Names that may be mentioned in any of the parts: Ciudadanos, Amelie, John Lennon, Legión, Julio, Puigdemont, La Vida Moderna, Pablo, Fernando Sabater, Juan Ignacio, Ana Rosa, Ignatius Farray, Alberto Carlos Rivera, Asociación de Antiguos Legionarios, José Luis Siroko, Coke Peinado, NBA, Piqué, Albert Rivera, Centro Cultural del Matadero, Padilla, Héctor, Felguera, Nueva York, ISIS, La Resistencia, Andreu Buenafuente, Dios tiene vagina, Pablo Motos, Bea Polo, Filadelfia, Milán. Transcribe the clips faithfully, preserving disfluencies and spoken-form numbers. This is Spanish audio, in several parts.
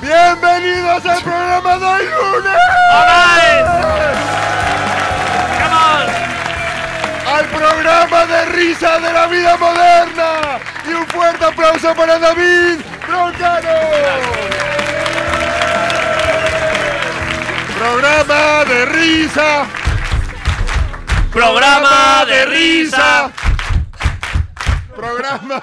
¡Bienvenidos al programa del lunes! ¡Come on! ¡Al programa de risa de la vida moderna! ¡Y un fuerte aplauso para David Broncano! ¡Programa de risa! ¡Programa de risa! ¡Programa!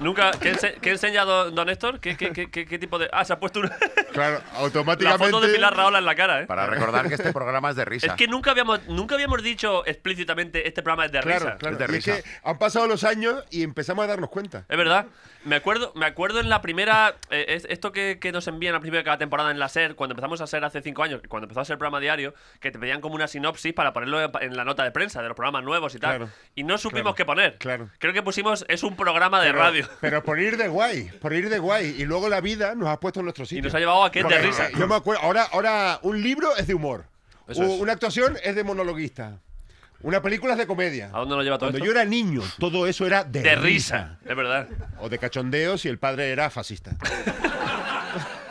Nunca, ¿qué, ense ¿Qué ha enseñado don Néstor? ¿Qué, qué, qué, qué, ¿Qué tipo de...? Ah, se ha puesto una... Claro, automáticamente... La foto de Pilar Rahola en la cara, ¿eh? Para recordar que este programa es de risa. Es que nunca habíamos, nunca habíamos dicho explícitamente este programa es de claro, risa. Claro, es de risa. Es que han pasado los años y empezamos a darnos cuenta. Es verdad. Me acuerdo, me acuerdo en la primera... Eh, es, esto que, que nos envían al principio de cada temporada en la SER, cuando empezamos a SER hace cinco años, cuando empezó a ser programa diario, que te pedían como una sinopsis para ponerlo en la nota de prensa de los programas nuevos y tal. Claro, y no supimos claro, qué poner. Claro. Creo que pusimos... Es un programa de pero, radio. Pero por ir de guay, por ir de guay. Y luego la vida nos ha puesto en nuestro sitio. Y nos ha llevado a que de risa. Yo me acuerdo, ahora, ahora un libro es de humor. Eso es. Una actuación es de monologuista. Una película es de comedia. ¿A dónde lo lleva todo Cuando esto? Yo era niño, todo eso era de, de risa. risa. Es verdad. O de cachondeo si el padre era fascista.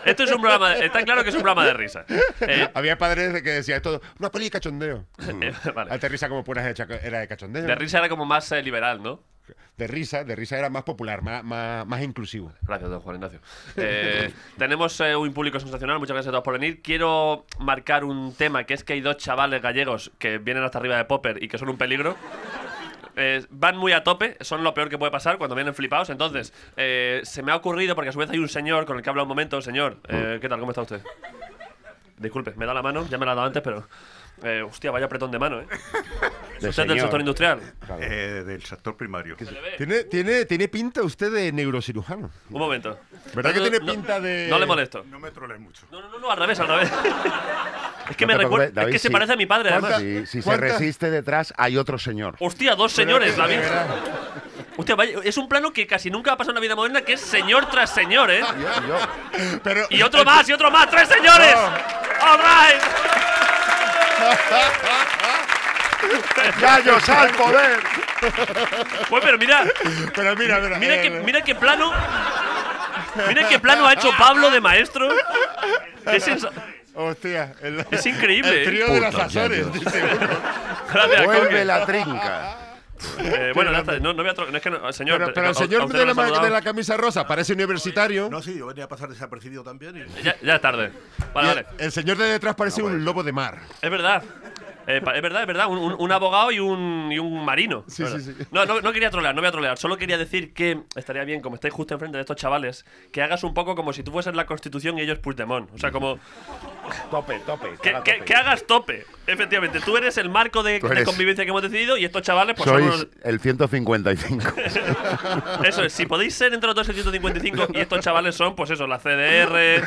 Esto es un programa, de, está claro que es un programa de risa. Eh, Había padres que decían esto, una peli de cachondeo. Vale. Antes risa como puras era de cachondeo. De risa era como más eh, liberal, ¿no? De risa, de risa era más popular, más, más, más inclusivo. Gracias, don Juan Ignacio. Eh, tenemos eh, un público sensacional, muchas gracias a todos por venir. Quiero marcar un tema, que es que hay dos chavales gallegos que vienen hasta arriba de Popper y que son un peligro. Eh, van muy a tope, son lo peor que puede pasar cuando vienen flipados. Entonces, eh, se me ha ocurrido, porque a su vez hay un señor con el que he hablado un momento. Señor, eh, ¿qué tal? ¿Cómo está usted? Disculpe, me da la mano, ya me la ha dado antes, pero... Eh, hostia, vaya apretón de mano, ¿eh? ¿Usted es del sector industrial? Claro. Eh, del sector primario. ¿Tiene, tiene, ¿Tiene pinta usted de neurocirujano? Un momento. ¿Verdad no, que tiene no, pinta de...? No le molesto. No me trolees mucho. No, no, no, no, al revés, al revés. Es que no me recuerda... David, es que sí. se parece a mi padre, además. Si, si se resiste detrás, hay otro señor. Hostia, dos señores, David. Hostia, vaya, es un plano que casi nunca ha pasado en la vida moderna, que es señor tras señor, ¿eh? Yo, yo. Pero... Y otro más, y otro más, tres señores. No. All right. ¡Gallos al poder! Pues pero mira, pero mira, mira, mira, que, mira qué plano, mira qué plano ha hecho Pablo de maestro. Es, hostia, el, es increíble. El trío de las Azores. Vuelve la trinca. Eh, bueno, no, no voy a no, es que no, señor. Pero, pero el señor de la, de la camisa rosa parece universitario. No, sí, yo venía a pasar desapercibido también. Y... Ya, ya es tarde. Vale, vale. El, el señor de detrás parece no, bueno. un lobo de mar. Es verdad. Eh, es verdad, es verdad. Un, un, un abogado y un, y un marino. Sí, sí, sí. No, no, no quería trolear, no voy a trolear. Solo quería decir que estaría bien, como estáis justo enfrente de estos chavales, que hagas un poco como si tú fueses la Constitución y ellos Puigdemont. O sea, como... Tope, tope. Que, que, tope. que hagas tope. Efectivamente. Tú eres el marco de, de convivencia que hemos decidido y estos chavales... Pues, sois unos... el ciento cincuenta y cinco. Eso es. Si podéis ser entre los dos el ciento cincuenta y cinco y estos chavales son, pues eso, la C D R...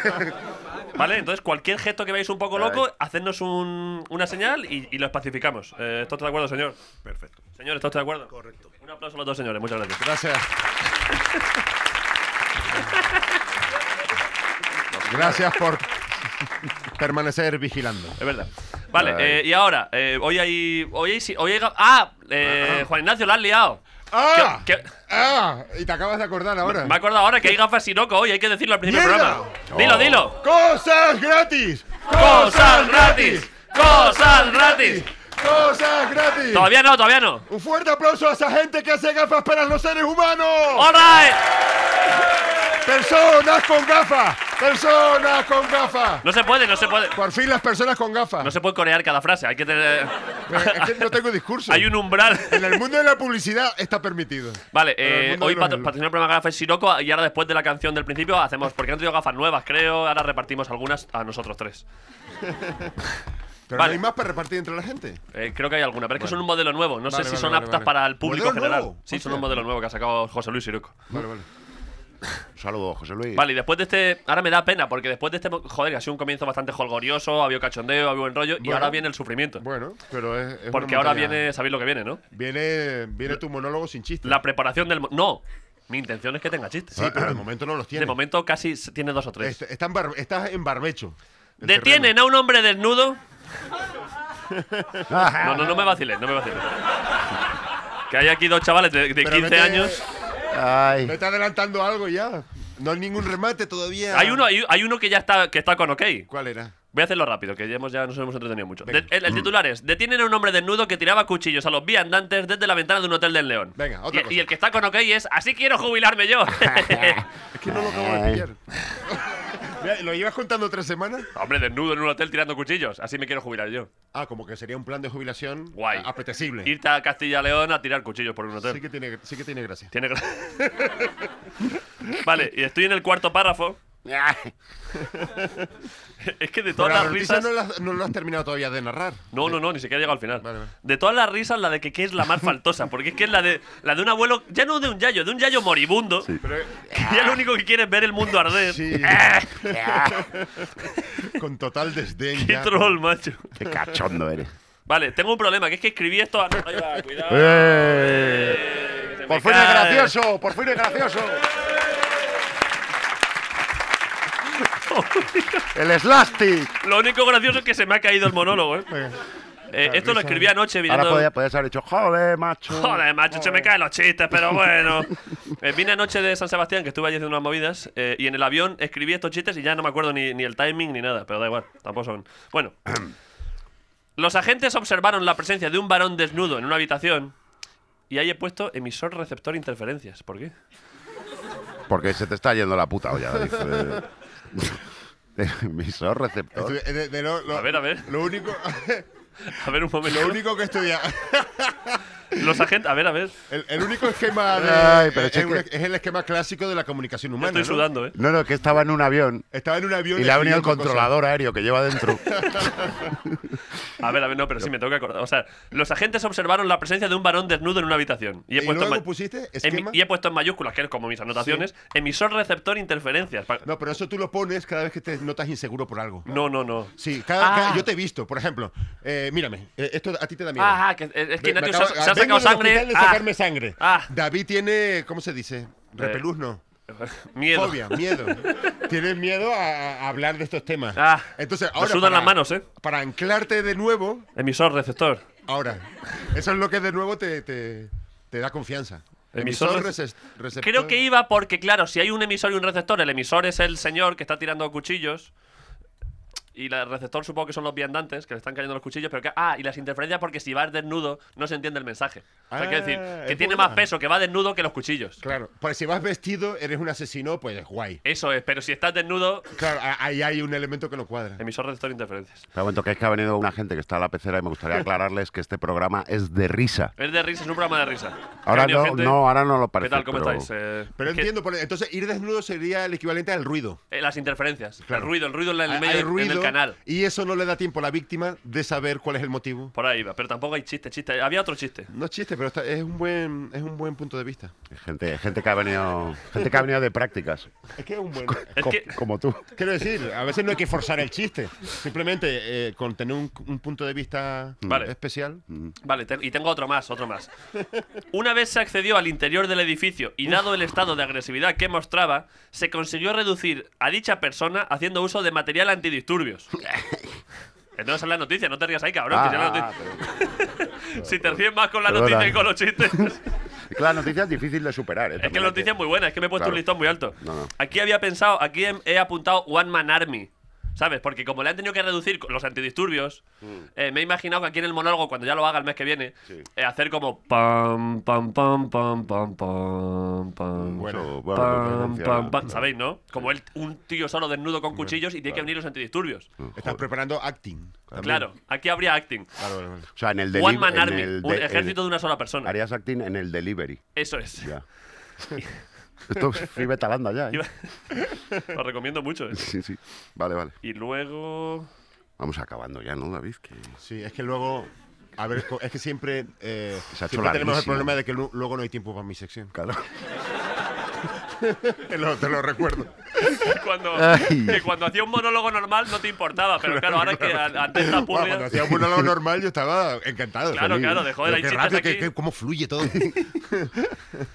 ¿Vale? Entonces, cualquier gesto que veáis un poco loco, hacednos un, una señal y, y lo espacificamos. Eh, ¿Está usted de acuerdo, señor? Perfecto. Señor, ¿está usted de acuerdo? Correcto. Un aplauso a los dos señores. Muchas gracias. Gracias. Gracias por permanecer vigilando. Es verdad. Vale, eh, y ahora, eh, hoy hay... Hoy hay, hoy hay ¡Ah! Eh, Juan Ignacio, la has liado. ¡Ah! ¿Qué, qué? ¡Ah! Y te acabas de acordar ahora. Me, me acuerdo ahora que hay gafas Siroko hoy, hay que decirlo al principio del programa. Oh. Dilo, dilo. ¡Cosas gratis! ¡Cosas gratis! ¡Cosas gratis! ¡Cosas gratis! Todavía no, todavía no. Un fuerte aplauso a esa gente que hace gafas para los seres humanos. All right. Personas con gafas. Personas con gafas. No se puede, no se puede. Por fin las personas con gafas. No se puede corear cada frase, hay que tener... Es que no tengo discurso. Hay un umbral. En el mundo de la publicidad está permitido. Vale, eh, hoy patro patrocinamos el programa Gafas Siroko y ahora después de la canción del principio hacemos... Porque han traído gafas nuevas, creo. Ahora repartimos algunas a nosotros tres. ¿Pero vale. no hay más para repartir entre la gente? Eh, creo que hay alguna, pero es que vale. son un modelo nuevo. No vale, sé si vale, son vale, aptas vale. para el público general. Nuevo? Sí, o sea, son un modelo nuevo que ha sacado José Luis Siroko. Vale, vale. Un saludo, José Luis. Vale, y después de este... Ahora me da pena, porque después de este... Joder, que ha sido un comienzo bastante jolgorioso, había cachondeo, había buen rollo, bueno, y ahora viene el sufrimiento. Bueno, pero es... es porque ahora montaña. Viene... Sabéis lo que viene, ¿no? Viene viene tu monólogo sin chiste. La preparación del... No. Mi intención es que tenga chistes. Sí, pero de momento no los tiene. De momento casi tiene dos o tres. Est está en bar estás en barbecho. Detienen terreno. A un hombre desnudo. No, no, no me vaciles, no me vaciles. Que hay aquí dos chavales de, de quince te... años. Ay. Me está adelantando algo ya. No hay ningún remate todavía. Hay uno, hay, hay uno que ya está, que está con OK. ¿Cuál era? Voy a hacerlo rápido, que ya, hemos, ya nos hemos entretenido mucho. De, el, el titular es: detienen a un hombre desnudo que tiraba cuchillos a los viandantes desde la ventana de un hotel del León. Venga, otra y, cosa. Y el que está con OK es: así quiero jubilarme yo. Es que no lo acabo de pillar. ¿Lo llevas contando tres semanas? Hombre, desnudo en un hotel tirando cuchillos. Así me quiero jubilar yo. Ah, como que sería un plan de jubilación guay, apetecible. Irte a Castilla León a tirar cuchillos por un hotel. Sí que tiene, sí que tiene gracia. Tiene gracia. Vale, y estoy en el cuarto párrafo. Es que de todas las risas no, la, no lo has terminado todavía de narrar. No, no, no, ni siquiera llegado al final. Vale, vale. De todas las risas, la de que, que es la más faltosa. Porque es que es la de, la de un abuelo. Ya no de un yayo, de un yayo moribundo, sí. Pero, que ya lo único que quiere es ver el mundo arder, sí. Con total desdén. Qué ya, troll, macho. Qué cachondo eres. Vale, tengo un problema, que es que escribí esto a... Ay, va, cuidado. eh, Por fin es gracioso. Por fin es gracioso. El Slastic. Lo único gracioso es que se me ha caído el monólogo, ¿eh? eh esto lo escribí anoche viniendo... Ahora podías, podías haber dicho: joder, macho. Joder, macho, joder. Se me caen los chistes, pero bueno. eh, Vine anoche de San Sebastián, que estuve allí haciendo unas movidas, eh, y en el avión escribí estos chistes y ya no me acuerdo ni, ni el timing ni nada. Pero da igual, tampoco son... Bueno. Los agentes observaron la presencia de un varón desnudo en una habitación. Y ahí he puesto emisor receptor interferencias. ¿Por qué? Porque se te está yendo la puta olla, David. Emisor receptor. De, de, de lo, lo, a ver, a ver. Lo único. A ver, un momento. Lo único que estudia. Los agentes. A ver, a ver. El, el único esquema. De, Ay, pero es, es, que... es el esquema clásico de la comunicación humana. Yo estoy sudando, ¿no? ¿Eh? No, no, que estaba en un avión. Estaba en un avión. Y le ha venido el controlador cosa. aéreo que lleva dentro. A ver, a ver, no, pero sí me tengo que acordar. O sea, los agentes observaron la presencia de un varón desnudo en una habitación. ¿Y, he ¿Y luego pusiste esquema? Y he puesto en mayúsculas, que es como mis anotaciones, sí. Emisor receptor interferencias. No, pero eso tú lo pones cada vez que te notas inseguro por algo. No, no, no. Sí, cada, ah. cada, yo te he visto, por ejemplo. Eh, mírame, esto a ti te da miedo. Ah, que, es que Nacho se, se ha sacado sangre. De sacarme ah. sangre. Ah. David tiene, ¿cómo se dice? Repeluzno. Miedo. Fobia, miedo. Tienes miedo a, a hablar de estos temas. Ah, entonces ahora. Me sudan para, las manos, ¿eh? Para anclarte de nuevo. Emisor, receptor. Ahora. Eso es lo que de nuevo te, te, te da confianza. Emisor, emisor rece receptor. Creo que iba porque, claro, si hay un emisor y un receptor, el emisor es el señor que está tirando cuchillos. Y el receptor supongo que son los viandantes, que le están cayendo los cuchillos, pero que... Ah, y las interferencias porque si vas desnudo no se entiende el mensaje. O sea, ah, que decir, que tiene buena. más peso, que va desnudo que los cuchillos. Claro, pues si vas vestido, eres un asesino, pues guay. Eso es, pero si estás desnudo... Claro, ahí hay un elemento que no cuadra. Emisor, receptor, interferencias. Te cuento que es que ha venido una gente que está a la pecera y me gustaría aclararles que este programa es de risa. Es de risa, es un programa de risa. Ahora no, gente... no, ahora no lo parece. ¿Qué tal, cómo pero... estáis? Eh... Pero es entiendo, que... entonces ir desnudo sería el equivalente al ruido. Eh, las interferencias, claro. el ruido, el ruido en el medio, ruido, en el canal. Y eso no le da tiempo a la víctima de saber cuál es el motivo. Por ahí va, pero tampoco hay chiste, chiste. Había otro chiste. No chiste, pero está, es, un buen, es un buen punto de vista. Gente, gente, que ha venido, gente que ha venido de prácticas. Es que es un buen... Co es que... Como tú. Quiero decir, a veces no hay que forzar el chiste. Simplemente eh, con tener un, un punto de vista vale. especial. Vale, te y tengo otro más, otro más. Una vez se accedió al interior del edificio y dado el estado de agresividad que mostraba, se consiguió reducir a dicha persona haciendo uso de material antidisturbios. Entonces es la noticia, no te rías ahí, cabrón. Ah, que la pero, pero, si te ríes más con la noticia que con los chistes. Es que la noticia es difícil de superar. ¿Eh? Es que la noticia es muy buena, es que me he puesto claro. un listón muy alto. No, no. Aquí había pensado, aquí he, he apuntado One Man Army. ¿Sabes? Porque como le han tenido que reducir los antidisturbios, mm. eh, me he imaginado que aquí en el monólogo, cuando ya lo haga el mes que viene, sí. eh, hacer como pam, pam, pam, pam, pam, pam, pam, bueno, pam, pam, pam. ¿Sabéis, no? Como el, un tío solo desnudo con cuchillos y tiene que venir los antidisturbios. Estás preparando acting. También. Claro, aquí habría acting. Claro, claro. O sea, en el One Man Army, un ejército de una sola persona. Harías acting en el delivery. Eso es. Ya. Esto es free beta banda ya, ¿eh? Lo recomiendo mucho, ¿eh? Sí, sí. Vale, vale. Y luego... Vamos acabando ya, ¿no, David? Que... Sí, es que luego... A ver, es que siempre... Eh, siempre tenemos el problema de que luego no hay tiempo para mi sección. Claro. Te lo, te lo recuerdo. Cuando, que cuando hacía un monólogo normal no te importaba, pero claro, ahora que antes la pública... Cuando hacía un monólogo normal yo estaba encantado. Claro, feliz. Claro, de joder, hay chistes rápido, aquí. Que, que, cómo fluye todo.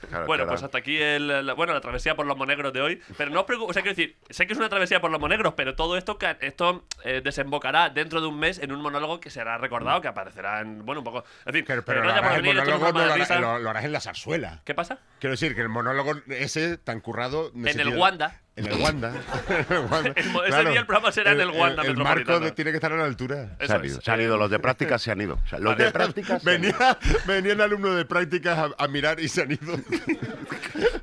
Claro, bueno, pues hasta aquí el, la, bueno, la travesía por los monegros de hoy. Pero no os preocupéis, o sea, quiero decir, sé que es una travesía por los monegros, pero todo esto, esto eh, desembocará dentro de un mes en un monólogo que será recordado, que aparecerá en, bueno, un poco... En fin, pero, pero no harás, venir, el monólogo no lo, lo, lo harás en la zarzuela. ¿Qué pasa? Quiero decir, que el monólogo ese tan currado... En el Wanda. En el Wanda. En el Wanda. El, claro. Ese día el programa será en el Wanda. El, el marco de, tiene que estar a la altura. Se han, ido, se han ido, los de prácticas se han ido. O sea, los vale. de prácticas venía, venía el alumno de prácticas a, a mirar y se han ido.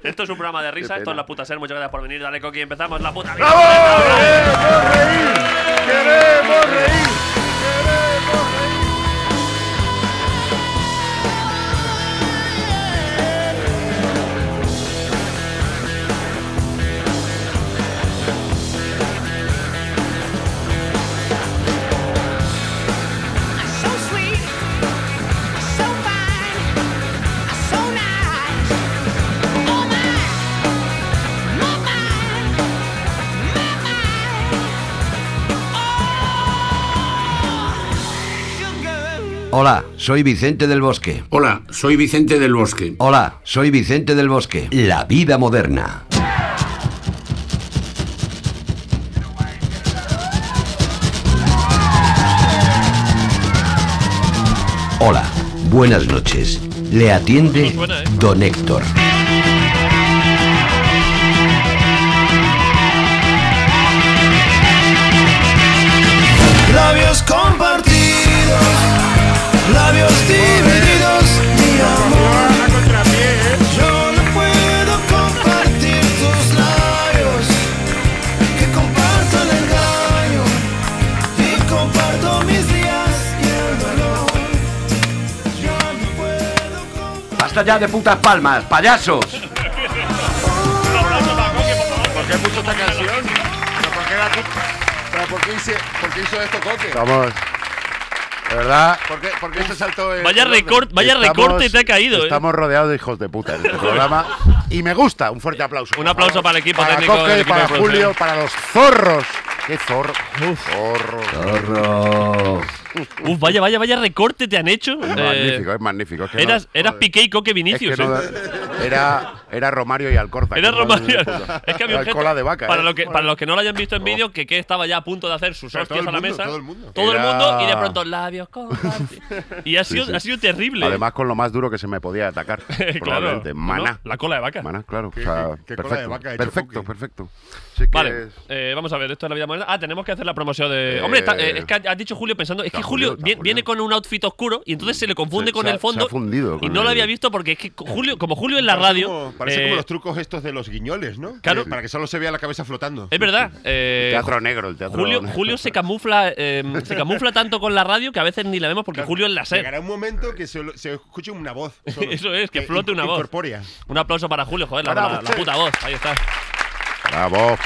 Esto es un programa de risa, esto es La Puta SER. Muchas gracias por venir. Dale, Coqui, empezamos La Puta. ¡Bravo! ¡Queremos reír! ¡Queremos reír! ¡Queremos reír! Hola, soy Vicente del Bosque. Hola, soy Vicente del Bosque. Hola, soy Vicente del Bosque. La vida moderna. Hola, buenas noches. Le atiende don Héctor. Labios compartidos. Labios divididos, mi amor. Yo no puedo compartir tus labios, que comparto el engaño y comparto mis días y el dolor. Yo no puedo compartir. Basta ya de putas palmas, payasos. Un aplauso para Coque, por favor. ¿Por qué puso esta canción? ¿Pero por qué era tu... ¿Pero por qué hizo, por qué hizo esto Coque? Vamos. De verdad. ¿Por qué, por qué se saltó el... Vaya, record, vaya estamos, recorte te ha caído. Estamos eh. rodeados de hijos de puta en este programa. Y me gusta. Un fuerte aplauso. Un aplauso favor, para el equipo para técnico. Coque, el equipo para Julio, producción. Para los zorros. ¡Qué zorro! ¡Zorros! ¡Zorros! Uf, vaya, vaya, vaya recorte te han hecho. Es eh, magnífico, es magnífico. Es que eras no, eras Piqué y Coque Vinicius. Es que no, eh. era, era Romario y Alcorta. Era Romario. Es que había cola de vaca. Para, eh. lo que, para los que no lo hayan visto en vídeo, que, que estaba ya a punto de hacer sus Pero hostias a la mundo, mesa. Todo el mundo. Todo era... el mundo y de pronto labios con Y ha sido, sí, sí. ha sido terrible. Además, con lo más duro que se me podía atacar. Claro. Maná. ¿No? La cola de vaca. Maná, claro. ¿Qué, o sea, qué, qué perfecto, cola de vaca perfecto, perfecto. Sí que vale, es... eh, vamos a ver, esto es La Vida Moderna. Ah, tenemos que hacer la promoción de... Eh... Hombre, está, eh, es que has dicho Julio pensando... Es que Julio, Julio viene, viene con un outfit oscuro y entonces se le confunde se, con se ha, el fondo. Se ha fundido y no el... lo había visto porque es que Julio, como Julio en la parece radio... Como, parece eh... como los trucos estos de los guiñoles, ¿no? Claro. Para que solo se vea la cabeza flotando. Es verdad. Eh... El teatro negro, el teatro Julio, negro. Julio se camufla eh, se camufla tanto con la radio que a veces ni la vemos porque claro, Julio en la SER. Llegará un momento que se, se escuche una voz. Eso es, que flote una voz. Incorpórea. Un aplauso para Julio, joder, la puta voz. Ahí está. Bravo.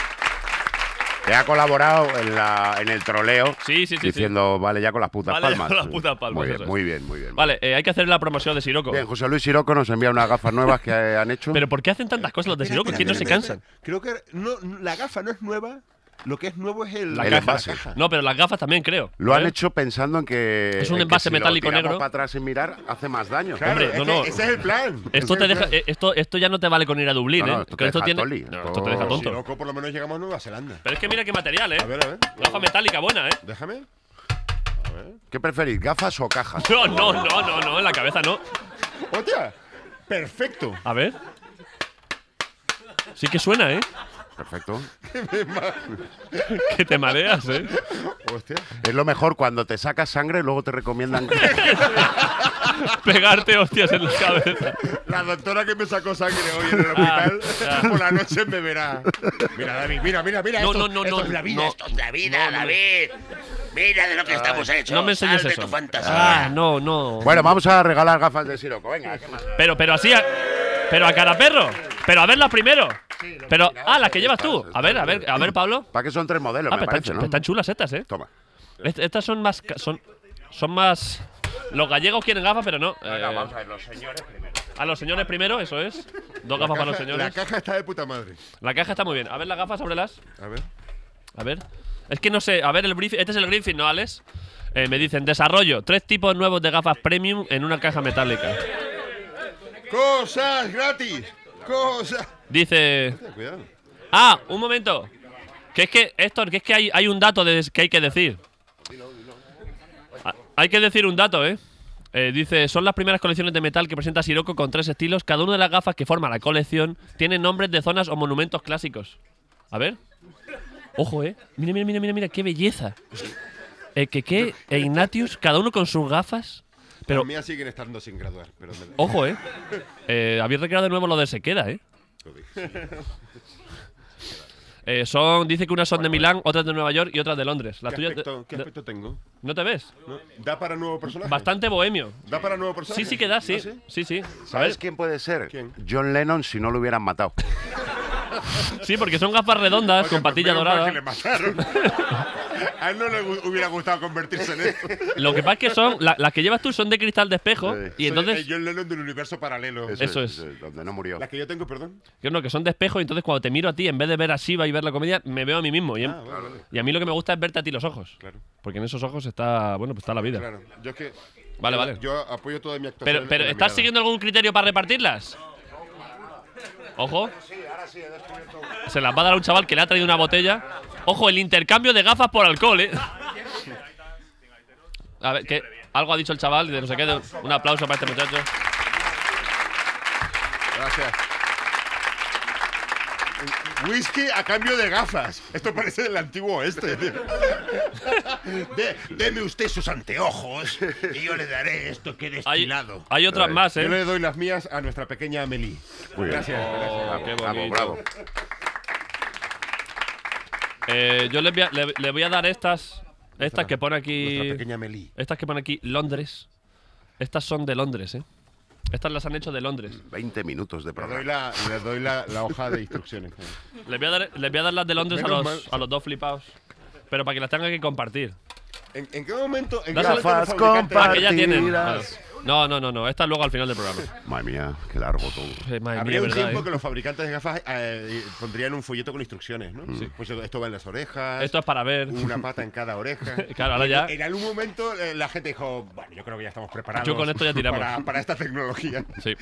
Te ha colaborado en, la, en el troleo sí, sí, sí, diciendo, sí. vale, ya con las putas vale, palmas. Ya con las putas palmas. Muy bien, es. muy bien, muy bien. Vale, eh, hay que hacer la promoción de Siroko. Bien, José Luis Siroko nos envía unas gafas nuevas que han hecho. ¿Pero por qué hacen tantas cosas los de Siroko? ¿Quién no se cansan? Creo que no, la gafa no es nueva. Lo que es nuevo es el, la el caja, envase. La caja. No, pero las gafas también, creo. Lo ¿eh? han hecho pensando en que... Es un envase en que si metálico lo negro. Para atrás sin mirar hace más daño. Claro, Hombre, es no, no. Ese es el plan. Esto, te deja, esto, esto ya no te vale con ir a Dublín, no, no, ¿eh? Esto te, esto, tiene... no, esto te deja tonto. Si loco, por lo menos llegamos a Nueva Zelanda. Pero es que mira qué material, ¿eh? A ver, a ver. Gafa metálica buena, ¿eh? Déjame. A ver. ¿Qué preferís, gafas o cajas? No, no, no, no, no. En la cabeza no. ¡Hostia! Perfecto. A ver. Sí que suena, ¿eh? Perfecto. Que te mareas, ¿eh? Hostia. Es lo mejor cuando te sacas sangre y luego te recomiendan pegarte hostias en la cabeza. La doctora que me sacó sangre hoy en el hospital ah, ah. por la noche me verá. Mira, David, mira, mira, mira. No, esto, no, no, esto no, es la vida, no, esto es la vida, no, David. Mira de lo que estamos hechos. No me enseñes eso. Tu fantasía. Ah, no, no. Bueno, vamos a regalar gafas de Siroko. Venga. ¿Qué más? Pero, pero así, a... pero a cara perro. Pero a verlas primero. Sí, pero, ah, las que llevas tú. A ver, a ver, a ver, Pablo. Para que son tres modelos, ah, me parece, están, ¿no? Están chulas estas, ¿eh? Toma. Est estas son más... Son, son más... Los gallegos quieren gafas, pero no. Venga, eh, vamos a ver, los señores primero. A los señores primero, eso es. Dos gafas caja, para los señores. La caja está de puta madre. La caja está muy bien. A ver las gafas, ábrelas. A ver. A ver. Es que no sé. A ver el briefing. Este es el briefing, ¿no, Alex? Eh, me dicen, desarrollo. Tres tipos nuevos de gafas premium en una caja metálica. ¡Cosas gratis! ¡Cosas! Dice... Cuidado. Ah, un momento. Que es que, Héctor, que es que hay, hay un dato de, que hay que decir. Hay que decir un dato, ¿eh? Eh, dice, son las primeras colecciones de metal que presenta Siroko con tres estilos. Cada una de las gafas que forma la colección tiene nombres de zonas o monumentos clásicos. A ver. Ojo, ¿eh? Mira, mira, mira, mira, mira, qué belleza. Eh, que qué, e Ignatius, cada uno con sus gafas. Pero... Las mías siguen estando sin graduar. Pero me... Ojo, ¿eh? eh Habéis recreado de nuevo lo de se queda, ¿eh? Eh, son, dice que unas son de Milán, otras de Nueva York y otras de Londres. La ¿Qué, tuya, aspecto, ¿Qué aspecto tengo? ¿No te ves? ¿No? ¿Da para nuevo personaje? Bastante bohemio. ¿Da para nuevo personaje? Sí, sí que da, sí. ¿Ah, sí? Sí, sí. ¿Sabes quién puede ser? ¿Quién? John Lennon, si no lo hubieran matado. Sí, porque son gafas redondas, oigan, con patilla dorada. Que le mataron. A él no le hubiera gustado convertirse en eso. Lo que pasa es que son la, las que llevas tú son de cristal de espejo, sí. Y entonces soy, eh, John Lennon del universo paralelo. Eso, eso es, es donde no murió. Las que yo tengo, perdón. Yo no, que son de espejo, y entonces cuando te miro a ti, en vez de ver a Shiva y ver la comedia, me veo a mí mismo. Y, ah, en, claro, y a mí lo que me gusta es verte a ti los ojos. Claro. Porque en esos ojos está, bueno, pues está la vida. Claro. Yo es que vale, yo, vale. Yo apoyo toda mi actuación. Pero, pero ¿estás mirada. siguiendo algún criterio para repartirlas? Ojo. Se las va a dar a un chaval que le ha traído una botella. Ojo, el intercambio de gafas por alcohol, ¿eh? A ver, que algo ha dicho el chaval de no sé qué. Un aplauso para este muchacho. Gracias. Whisky a cambio de gafas. Esto parece del antiguo oeste. De, deme usted sus anteojos y yo le daré esto que he destilado. Hay, hay otras right. más, ¿eh? Yo le doy las mías a nuestra pequeña Amelie. Muy gracias. Bien. Oh, gracias. Bravo, qué bravo, bravo. Eh, yo le voy, a, le, le voy a dar estas. Estas que pone aquí. Nuestra pequeña Amelie. Estas que pone aquí Londres. Estas son de Londres, ¿eh? Estas las han hecho de Londres. veinte minutos de programa. Le doy la, le doy la, la hoja de instrucciones. Les voy a dar, les voy a dar las de Londres a los, a los dos flipados. Pero para que las tengan que compartir. ¿En, en qué momento? En gafas compartidas. Que ya tienen. Vale. No, no, no, no. Esta luego al final del programa. Madre mía, qué largo todo. Sí, habría mía, un verdad, tiempo eh. que los fabricantes de gafas eh, pondrían un folleto con instrucciones, ¿no? Sí. Pues esto va en las orejas. Esto es para ver. Una pata en cada oreja. Claro, ahora ya. En algún momento eh, la gente dijo, bueno, yo creo que ya estamos preparados. Yo con esto ya tiramos. Para, para esta tecnología. Sí.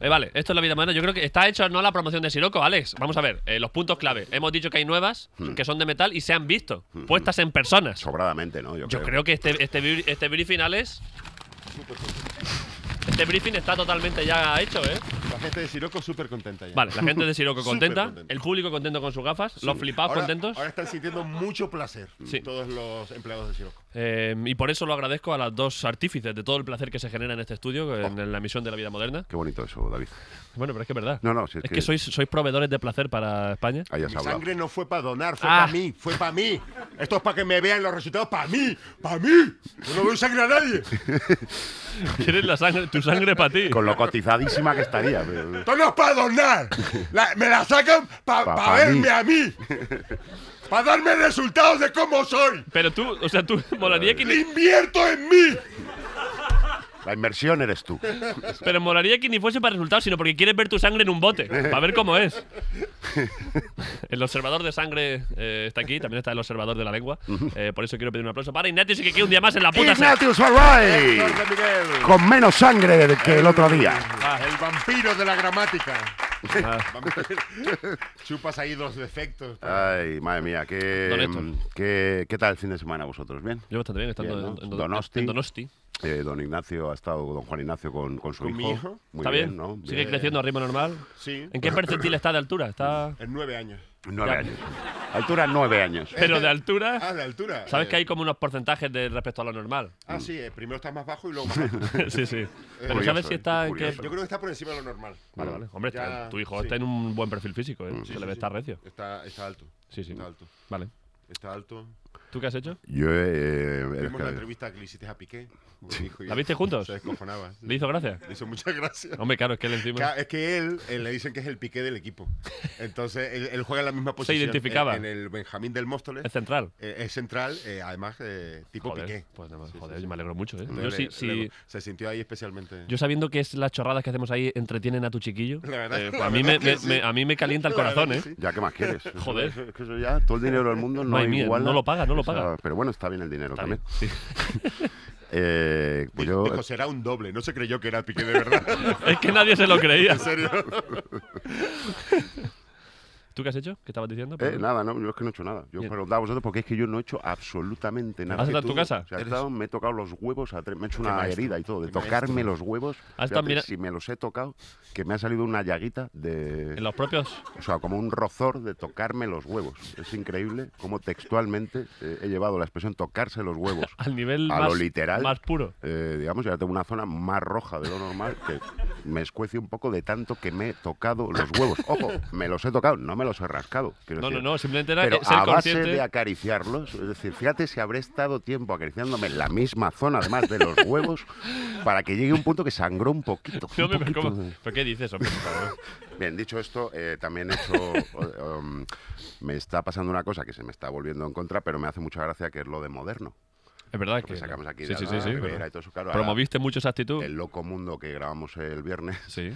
Eh, vale, esto es la vida moderna. Yo creo que está hecho no la promoción de Siroko, Alex. Vamos a ver, eh, los puntos clave. Hemos dicho que hay nuevas, mm. que son de metal y se han visto. Mm. Puestas en personas. Sobradamente, ¿no? Yo, yo creo. creo que este, este, este briefing, Alex. Este briefing está totalmente ya hecho, ¿eh? La gente de Siroko súper contenta ya. Vale, la gente de Siroko contenta, contenta, el público contento con sus gafas, sí. los flipados ahora, contentos. Ahora están sintiendo mucho placer sí. todos los empleados de Siroko. Eh, y por eso lo agradezco a las dos artífices de todo el placer que se genera en este estudio, oh. en, en la emisión de La Vida Moderna. Qué bonito eso, David. Bueno, pero es que es verdad. No, no, si es, es que, que sois, sois proveedores de placer para España. Mi hablado. sangre no fue para donar, fue ah. para mí, fue para mí. Esto es para que me vean los resultados, para mí, para mí. Yo no doy sangre a nadie. ¿Quieres la sangre, tu sangre para ti? Con lo cotizadísima que estaría. Pero... Esto no es para donar. La, me la sacan para pa, pa pa verme mí. a mí. Para darme resultados de cómo soy. Pero tú, o sea, tú molaría que... ¡Invierto en mí! La inversión eres tú. Pero molaría que ni fuese para resultados, sino porque quieres ver tu sangre en un bote. Para ver cómo es. El observador de sangre eh, está aquí. También está el observador de la lengua. Eh, por eso quiero pedir un aplauso para Ignatius y que quede un día más en la puta Ignatius, all right. Con menos sangre que el otro día. Ah, el vampiro de la gramática. Ah. Chupas ahí dos defectos. Ay, madre mía, ¿qué, qué, ¿qué tal el fin de semana vosotros? ¿Bien? Yo bastante bien, estando bien, ¿no? en, en, Donosti. en Donosti. Eh, don Ignacio ha estado, don Juan Ignacio, con, con su ¿Con hijo. hijo. Muy ¿Está bien? bien ¿no? ¿Sigue bien. creciendo a ritmo normal? Sí. ¿En qué percentil está de altura? Está... En nueve años. Nueve ya. años. Altura, nueve años. Pero de altura... Ah, de altura. ¿Sabes eh... que hay como unos porcentajes de respecto a lo normal? Ah, sí. Eh, primero estás más bajo y luego más alto. Sí, sí. Eh, Pero curioso, ¿sabes si está en qué...? Yo creo que está por encima de lo normal. Vale, vale. Hombre, ya... está, tu hijo sí. está en un buen perfil físico, ¿eh? Sí, Se sí, le ve sí. estar recio. Está, está alto. Sí, sí. Está alto. Vale. Está alto... ¿Tú qué has hecho? Yo eh, Vimos la entrevista que le hiciste a Piqué. Sí. Dijo, ¿la viste juntos? Se descojonaba. ¿Le hizo gracia? Le hizo muchas gracias. Hombre, claro, es que él encima... Claro, es que él, él le dicen que es el Piqué del equipo. Entonces, él, él juega en la misma posición. Se identificaba. En, en el Benjamín del Móstoles. Es central. Eh, es central, eh, además, eh, tipo joder, Piqué. Pues no, joder, sí, sí, sí. Yo me alegro mucho, ¿eh? Le, yo, sí, le, sí, le, se sintió ahí especialmente... Yo sabiendo que es las chorradas que hacemos ahí entretienen a tu chiquillo, la verdad, eh, pues, la a, mí me, me, sí. me, a mí me calienta el corazón, verdad, ¿eh? Sí. Ya, ¿qué más quieres? Joder. Eso, es que eso ya, todo el dinero del mundo no, no hay igual. No lo paga, no lo paga. O sea, pero bueno, está bien el dinero está también. Bien, sí. eh, pues yo... Dijo, será un doble. No se creyó que era Piqué de verdad. Es que nadie se lo creía. ¿En serio? ¿Tú qué has hecho? ¿Qué estabas diciendo? Eh, nada, no, yo es que no he hecho nada. Yo os preguntaba a vosotros porque es que yo no he hecho absolutamente nada. ¿Has estado en tu casa? O sea, he estado, me he tocado los huevos, a tres, me he hecho una maestro, herida y todo. De tocarme maestro. los huevos, fíjate, mira... si me los he tocado, que me ha salido una llaguita de... ¿En los propios? O sea, como un rozor de tocarme los huevos. Es increíble cómo textualmente eh, he llevado la expresión tocarse los huevos. Al nivel a más, lo literal, más puro. Eh, digamos, ya tengo una zona más roja de lo normal que me escuece un poco de tanto que me he tocado los huevos. Ojo, me los he tocado, no me me los he rascado. No, decir. no, no, simplemente era Pero ser a base consciente... de acariciarlos, es decir, fíjate si habré estado tiempo acariciándome en la misma zona, además de los huevos, para que llegue un punto que sangró un poquito. No, un poquito de... ¿Pero qué dices, hombre? Bien, dicho esto, eh, también he hecho... Um, me está pasando una cosa que se me está volviendo en contra, pero me hace mucha gracia, que es lo de moderno. Es verdad Porque que sacamos aquí sí, sí, sí, sí, pero... y todo eso, claro, promoviste mucho esa actitud. El loco mundo que grabamos el viernes. Sí.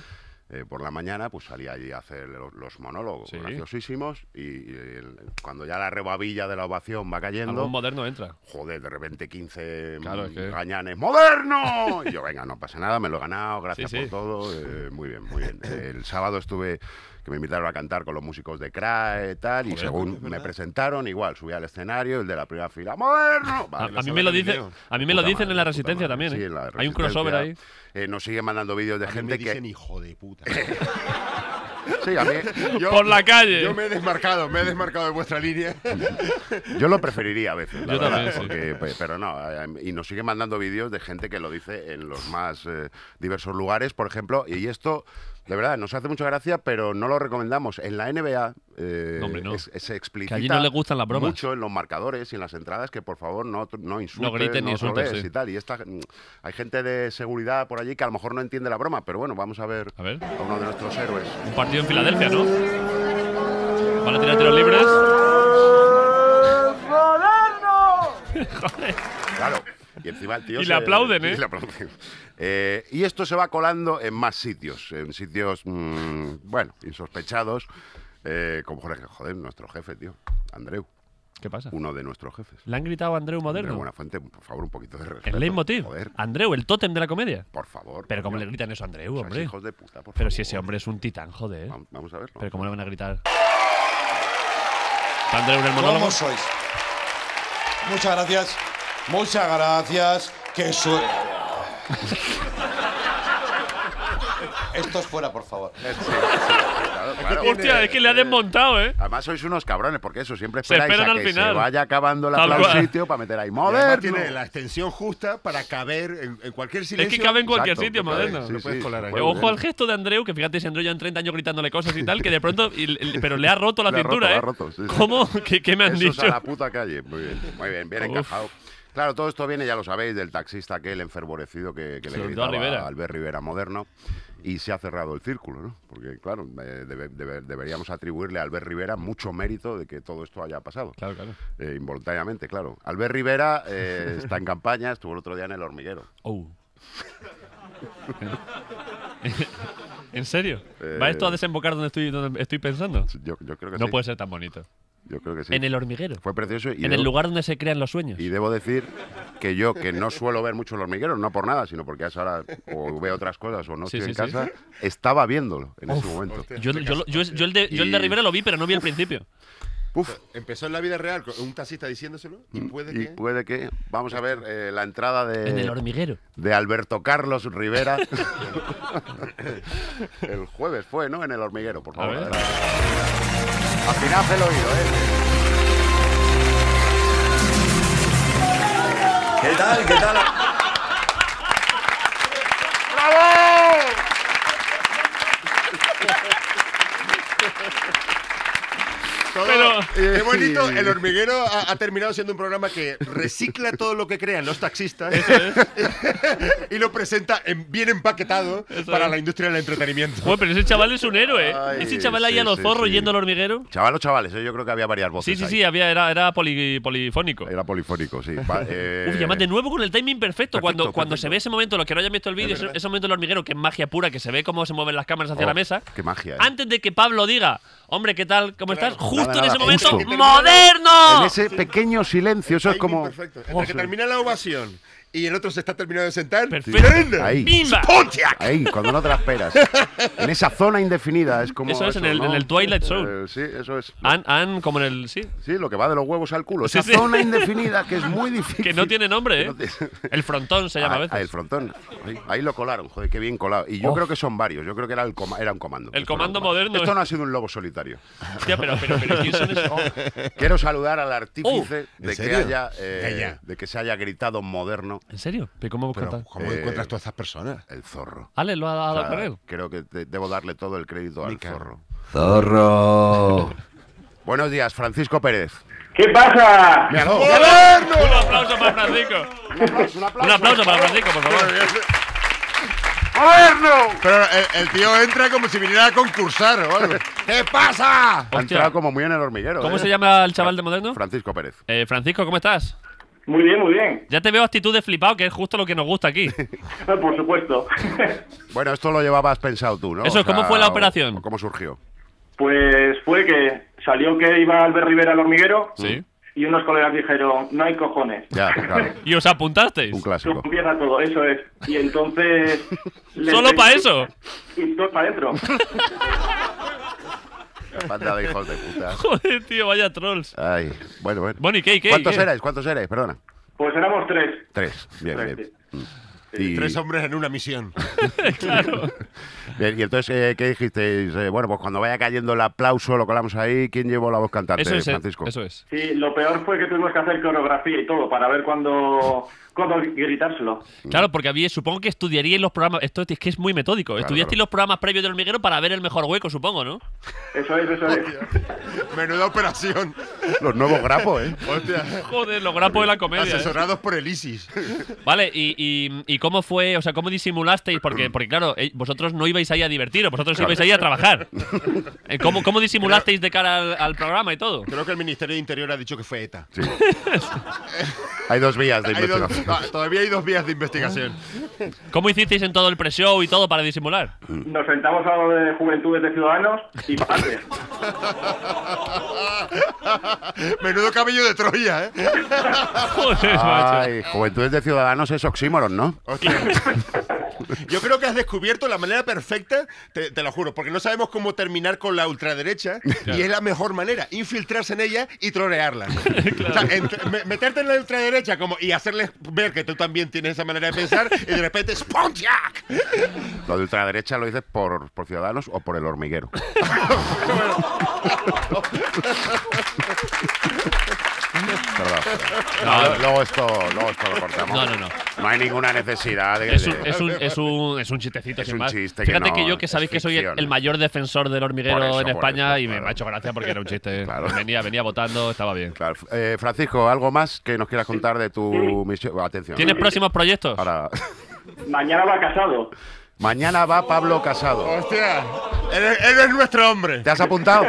Eh, por la mañana, pues salía allí a hacer los, los monólogos sí. graciosísimos y, y el, cuando ya la rebabilla de la ovación va cayendo... Algún moderno entra. Joder, de repente quince claro, que... gañanes. ¡Moderno! Y yo, venga, no pasa nada, me lo he ganado, gracias sí, sí. por todo. Eh, muy bien, muy bien. El sábado estuve... que me invitaron a cantar con los músicos de C R A E y tal, joder, y según me presentaron, igual, subí al escenario, el de la primera fila, ¡moderno! Vale, a, a mí me lo, dice, a mí me lo dicen madre, en la Resistencia también, ¿eh? Sí, en la Resistencia. Hay un crossover ahí. Eh, nos siguen mandando vídeos de a gente mí me dicen, que... hijo de puta. Sí, a mí, yo, por la calle. Yo me he desmarcado, me he desmarcado de vuestra línea. Yo lo preferiría a veces, la yo verdad, también, porque, sí. Pero no, y nos siguen mandando vídeos de gente que lo dice en los más eh, diversos lugares, por ejemplo, y esto... De verdad, nos hace mucha gracia, pero no lo recomendamos. En la N B A eh, no, hombre, no. es, se explica que allí no le gustan las bromas. Mucho en los marcadores y en las entradas que, por favor, no, no insulten, no griten, no ni insultes, sí. y tal. Y esta, hay gente de seguridad por allí que a lo mejor no entiende la broma, pero bueno, vamos a ver a, ver. a uno de nuestros héroes. Un partido en Filadelfia, ¿no? Van a tirar tiros libres. Joder. Claro. Y encima el tío... Y se, le aplauden, ¿eh? Y, le aplauden. Eh, y esto se va colando en más sitios, en sitios, mmm, bueno, insospechados, eh, como Jorge, joder, nuestro jefe, tío, Andreu. ¿Qué pasa? Uno de nuestros jefes. ¿Le han gritado a Andreu Moderno? Andreu Buenafuente, por favor, un poquito de respeto. El leitmotiv. Joder. Andreu, el tótem de la comedia. Por favor. Pero cómo le gritan eso a Andreu, hombre. Hijos de puta, por favor. Pero si ese hombre es un titán, joder. Vamos a verlo. Pero cómo le van a gritar. Andreu en el monólogo. ¿Cómo sois? Muchas gracias. Muchas gracias, que su... Esto es fuera, por favor. Sí, sí, claro, claro. Hostia, es que le ha desmontado, ¿eh? Además sois unos cabrones, porque eso, siempre esperáis se a que final. se vaya acabando la clave del sitio para meter ahí moderno. Tiene la extensión justa para caber en, en cualquier silencio. Es que cabe en cualquier Exacto, sitio, moderno. Sí, no puedes sí, colar ahí. Ojo bien. al gesto de Andreu, que fíjate si Andreu ya en treinta años gritándole cosas y tal, que de pronto... Y, pero le ha roto la le cintura, roto, ¿eh? Roto, sí, sí. ¿Cómo? ¿Qué, qué me han eso dicho? Eso es a la puta calle. Muy bien, muy bien, bien encajado. Claro, todo esto viene, ya lo sabéis, del taxista aquel enfervorecido que, que le gritaba a Albert Rivera Moderno. Y se ha cerrado el círculo, ¿no? Porque, claro, debe, debe, deberíamos atribuirle a Albert Rivera mucho mérito de que todo esto haya pasado. Claro, claro. Eh, involuntariamente, claro. Albert Rivera eh, está en campaña, estuvo el otro día en El Hormiguero. Oh. ¿En serio? Eh, ¿Va esto a desembocar donde estoy, donde estoy pensando? Yo, yo creo que no sí. puede ser tan bonito. Yo creo que sí. En El Hormiguero. Fue precioso. Y en debo, el lugar donde se crean los sueños. Y debo decir que yo, que no suelo ver mucho El Hormiguero, no por nada, sino porque a esa hora o veo otras cosas o no sí, estoy sí, en casa, sí. estaba viéndolo en Uf, ese momento. Hostia, yo, yo, yo, yo, el de, yo el de Rivera lo vi, pero no vi el principio. Uf. Empezó en la vida real, un taxista diciéndoselo, y puede y que... puede que... Vamos a ver eh, la entrada de... En El Hormiguero. De Alberto Carlos Rivera. El jueves fue, ¿no? En El Hormiguero, por favor. Afinad el oído, ¿eh? ¿Qué tal? ¿Qué tal? ¡Bravo! Todo, Pero... Qué bonito. El Hormiguero ha, ha terminado siendo un programa que recicla todo lo que crean los taxistas. Eso es. Y lo presenta en, bien empaquetado. Eso para es. La industria del entretenimiento. Bueno, pero ese chaval es un héroe. Ay, ese chaval ahí sí, a los sí, zorros sí. yendo al Hormiguero. Chaval o chavales, yo creo que había varias voces. Sí, sí, ahí. sí, había, era, era poli, polifónico. Era polifónico, sí. Va, eh... Uf, y además de nuevo con el timing perfecto. perfecto cuando perfecto. cuando se ve ese momento, los que no hayan visto el vídeo, ese, ese momento del Hormiguero, que es magia pura, que se ve cómo se mueven las cámaras hacia oh, la mesa. Qué magia. ¿Eh? Antes de que Pablo diga, hombre, ¿qué tal? ¿Cómo claro, estás? Nada, justo nada, en ese momento, justo. ¡Moderno! En ese pequeño silencio, eso es como… Perfecto. Entre oh, que termina la ovación y el otro se está terminando de sentar… Perfecto. Ahí. ¡Bimba! Ahí, cuando no te la esperas. En esa zona indefinida, es como… Eso es, eso, en, el, ¿no? en el Twilight Zone. Eh, sí, eso es. An, an, como en el… Sí. sí, lo que va de los huevos al culo. Esa sí, sí. zona indefinida que es muy difícil. Que no tiene nombre, ¿eh? No tiene... El frontón se llama ah, a veces. El frontón. Ahí, ahí lo colaron, joder, qué bien colado. Y yo oh. creo que son varios, yo creo que era, el coma, era un comando. El comando moderno. Esto no ha sido un lobo solitario. Hostia, pero, pero, pero ¿quién son esos? Quiero saludar al artífice oh, de, que haya, eh, de que se haya gritado moderno. ¿En serio? ¿Pero cómo, pero, ¿cómo eh, encuentras todas estas personas? El zorro. Ale, lo ha dado o sea, creo. Creo que te, debo darle todo el crédito al Mica. zorro. ¡Zorro! Buenos días, Francisco Pérez. ¿Qué pasa? ¡Moderno! Un aplauso para Francisco. Un aplauso, un aplauso. Un aplauso para Francisco, por favor. ¡Moderno! Pero el, el tío entra como si viniera a concursar o algo. ¿Qué pasa? Hostia. Ha entrado como muy en el Hormiguero. ¿Cómo eh? se llama el chaval de moderno? Francisco Pérez. Eh, Francisco, ¿cómo estás? Muy bien, muy bien. Ya te veo actitud de flipado, que es justo lo que nos gusta aquí. Por supuesto. Bueno, esto lo llevabas pensado tú, ¿no? Eso, o sea, ¿cómo fue la operación? O, o ¿Cómo surgió? Pues fue que salió que iba Albert Rivera al Hormiguero. Sí. Y unos colegas dijeron, no hay cojones. Ya, claro. ¿Y os apuntasteis? Un clásico. Empieza todo, eso es. Y entonces... ¿Solo para eso? Y todo para adentro. Banda de hijos de puta. Joder, tío, vaya trolls. Ay, bueno, bueno. bueno ¿y qué, qué, ¿Cuántos qué? erais? ¿Cuántos erais? Perdona. Pues éramos tres. Tres, bien, tres, bien. Sí. Y... Tres hombres en una misión. Claro. Bien, y entonces, eh, ¿qué dijisteis? Eh, bueno, pues cuando vaya cayendo el aplauso, lo colamos ahí. ¿Quién llevó la voz cantante, eso es, Francisco? Eso es. Sí, lo peor fue que tuvimos que hacer coreografía y todo para ver cuándo... Cuando gritárselo. Claro, porque había, supongo que estudiaríais los programas. Esto es que es muy metódico. Claro, Estudiasteis claro. los programas previos del Hormiguero para ver el mejor hueco, supongo, ¿no? Eso es, eso Hostia. es. Menuda operación. Los nuevos grapos, ¿eh? Hostia. Joder, los grapos de la comedia. Asesorados ¿eh? por el ISIS. Vale, y, y, ¿y cómo fue? O sea, ¿cómo disimulasteis? Porque, porque claro, vosotros no ibais ahí a divertiros, vosotros claro. ibais ahí a trabajar. ¿Cómo, cómo disimulasteis Pero, de cara al, al programa y todo? Creo que el Ministerio de Interior ha dicho que fue ETA. Sí. Hay dos vías de investigación. No, todavía hay dos vías de investigación. ¿Cómo hicisteis en todo el pre-show y todo para disimular? Nos sentamos a lo de Juventudes de Ciudadanos y parte. Menudo cabello de Troya, ¿eh? Joder, Ay, Juventudes de Ciudadanos es oxímoron, ¿no? Yo creo que has descubierto la manera perfecta, te, te lo juro, porque no sabemos cómo terminar con la ultraderecha claro. y es la mejor manera, infiltrarse en ella y trolearla. Claro. O sea, entre, me, meterte en la ultraderecha como, y hacerles ver que tú también tienes esa manera de pensar y de repente ¡Spontiac! Lo de ultraderecha lo dices por, por Ciudadanos o por el Hormiguero. Perdón, perdón. No, luego, esto, luego esto lo cortamos. No, no, no. No hay ninguna necesidad. De, es, un, de... es, un, es, un, es un chistecito. Es sin un más. Chiste Fíjate que, no, que yo, que sabéis que soy el mayor defensor del Hormiguero eso, en España eso, y claro. me ha hecho gracia porque era un chiste. Claro. Venía, venía votando, estaba bien. Claro. Eh, Francisco, ¿algo más que nos quieras contar de tu misión? Atención. ¿Tienes próximos proyectos? Para... Mañana va Casado. Mañana va Pablo Casado. ¡Hostia! Eres, eres nuestro hombre. ¿Te has apuntado?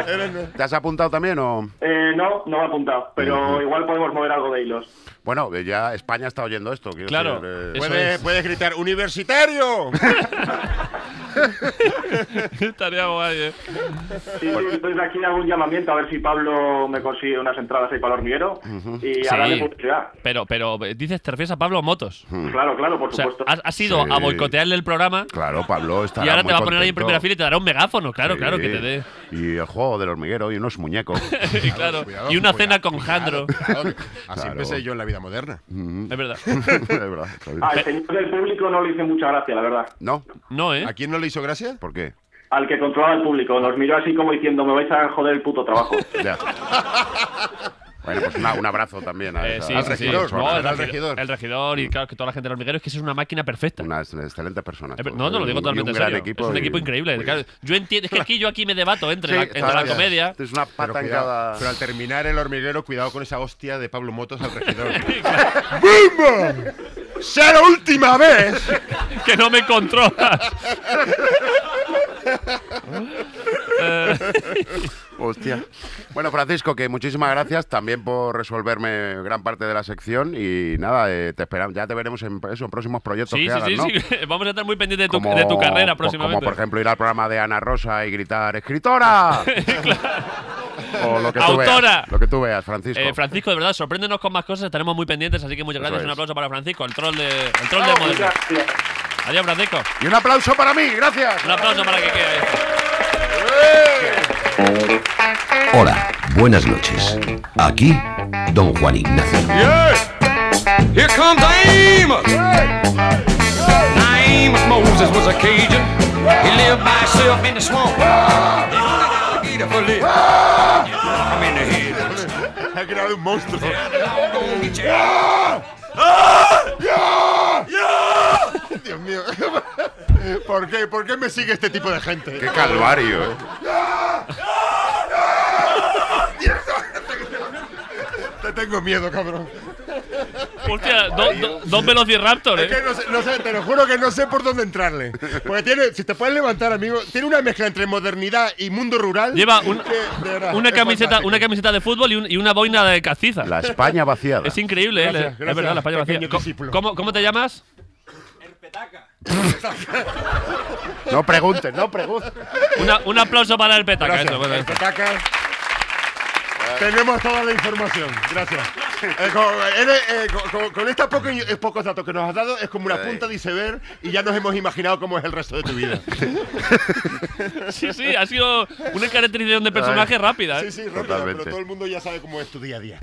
¿Te has apuntado también o...? Eh, no, no me he apuntado, pero uh-huh. igual podemos mover algo de hilos. Bueno, ya España está oyendo esto. Claro. Decir, eh... ¿Puedes, puedes gritar, ¡universitario! Estaría guay, ¿eh? Sí, bueno. Entonces aquí hago un llamamiento a ver si Pablo me consigue unas entradas ahí para el Hormiguero uh-huh. y a sí. darle publicidad. Pero, pero, dices, te refieres a Pablo Motos. Hmm. Claro, claro, por o sea, supuesto. Has, has ido sí. a boicotearle el programa. Claro, Pablo está. Y ahora muy te va a poner contento. ahí en primera fila y te dará un megáfono, claro, sí. claro, que te dé. Y el juego del Hormiguero y unos muñecos. Y, claro, cuidado, y una cuidado, cena con Jandro. Cuidado, cuidado. Así claro. empecé yo en la vida moderna. Mm-hmm. Es verdad. Es verdad. Al señor del público no le hice mucha gracia, la verdad. No. No, ¿eh? ¿A quién no le hizo gracia? ¿Por qué? Al que controlaba el público. Nos miró así como diciendo, me vais a joder el puto trabajo. Ya. Bueno, pues una, un abrazo también a, eh, sí, a, al sí, regidor. Sí. No, el, al regidor. El regidor y claro, que toda la gente del Hormiguero, es que eso es una máquina perfecta. Una excelente persona. Eh, no, no, lo digo totalmente en serio. Equipo es un equipo y... increíble. Pues... Claro, yo entiendo, es que aquí yo aquí me debato entre, sí, la, entre la comedia. Es una pata pero, en cada... pero al terminar el Hormiguero, cuidado con esa hostia de Pablo Motos al regidor. ¡Bumba! ¡Sea la última vez! ¡Que no me controlas! Hostia. Bueno, Francisco, que muchísimas gracias también por resolverme gran parte de la sección y nada, eh, te esperamos, ya te veremos en, eso, en próximos proyectos. Sí, que sí, hagas, sí, ¿no? Sí, vamos a estar muy pendientes de tu, como, de tu carrera próximamente. Pues, como por ejemplo ir al programa de Ana Rosa y gritar ¡escritora! Claro. O lo que tú ¡autora! Veas, lo que tú veas, Francisco. Eh, Francisco, de verdad, sorpréndenos con más cosas, estaremos muy pendientes, así que muchas gracias. Es. Un aplauso para Francisco, el troll de, el troll oh, de Moderna. Gracias. Adiós, Francisco. Y un aplauso para mí, gracias. Un aplauso para que quede esto. ¡Eh! Hola, buenas noches. Aquí, don Juan Ignacio. Yes. Here comes Amos. Amos Moses was a Cajun. He lived by himself in the swamp. Ha creado un monstruo. Dios mío. ¿Por qué? ¿Por qué me sigue este tipo de gente? Qué calvario, ¿eh? Te tengo miedo, cabrón. Hostia, dos do, do velociraptor, ¿eh? Es que no sé, no sé, te lo juro que no sé por dónde entrarle. Porque tiene, si te puedes levantar, amigo, tiene una mezcla entre modernidad y mundo rural. Lleva un, que, verdad, una, camiseta, una camiseta de fútbol y, un, y una boina de caciza. La España vaciada. Es increíble, gracias, ¿eh? Gracias, es verdad, la España vaciada. ¿Cómo, ¿Cómo, ¿Cómo te llamas? El PETACA. No preguntes, no preguntes. Una, un aplauso para el PETACA. Gracias, eso, bueno, el PETACA. Tenemos toda la información, gracias. Eh, con, eres, eh, con, con estos pocos, pocos datos que nos has dado, es como una punta de iceberg y ya nos hemos imaginado cómo es el resto de tu vida. Sí, sí, ha sido una caracterización de personaje Ay. rápida. ¿Eh? Sí, sí, rápida, pero todo el mundo ya sabe cómo es tu día a día.